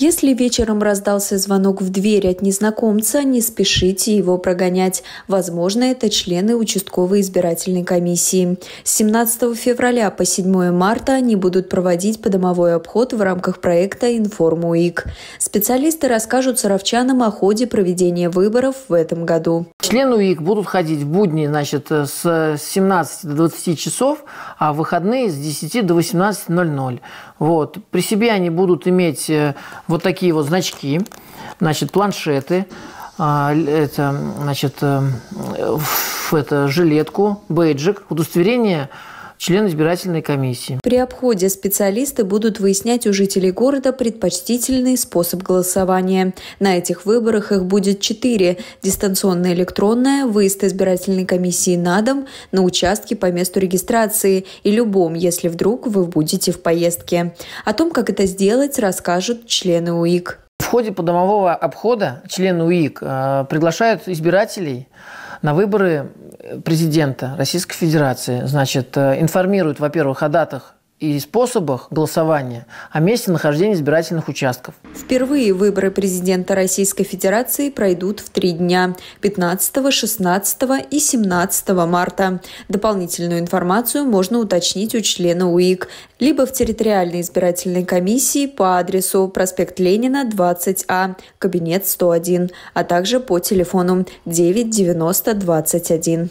Если вечером раздался звонок в дверь от незнакомца, не спешите его прогонять. Возможно, это члены участковой избирательной комиссии. С 17 февраля по 7 марта они будут проводить подомовой обход в рамках проекта «Информ ИК». Специалисты расскажут саровчанам о ходе проведения выборов в этом году. Члены УИК будут ходить в будни, значит, с 17 до 20 часов, а в выходные с 10 до 18:00. Вот. При себе они будут иметь вот такие вот значки, значит, планшеты, жилетку, бейджик, удостоверение член избирательной комиссии. При обходе специалисты будут выяснять у жителей города предпочтительный способ голосования. На этих выборах их будет 4: дистанционное электронное, выезд избирательной комиссии на дом, на участке по месту регистрации и любом, если вдруг вы будете в поездке. О том, как это сделать, расскажут члены УИК. В ходе подомового обхода члены УИК приглашают избирателей на выборы президента Российской Федерации, значит, информируют, во-первых, о датах и способах голосования, о месте нахождения избирательных участков. Впервые выборы президента Российской Федерации пройдут в 3 дня – 15, 16 и 17 марта. Дополнительную информацию можно уточнить у члена УИК либо в территориальной избирательной комиссии по адресу проспект Ленина, 20А, кабинет 101, а также по телефону 9 90 21.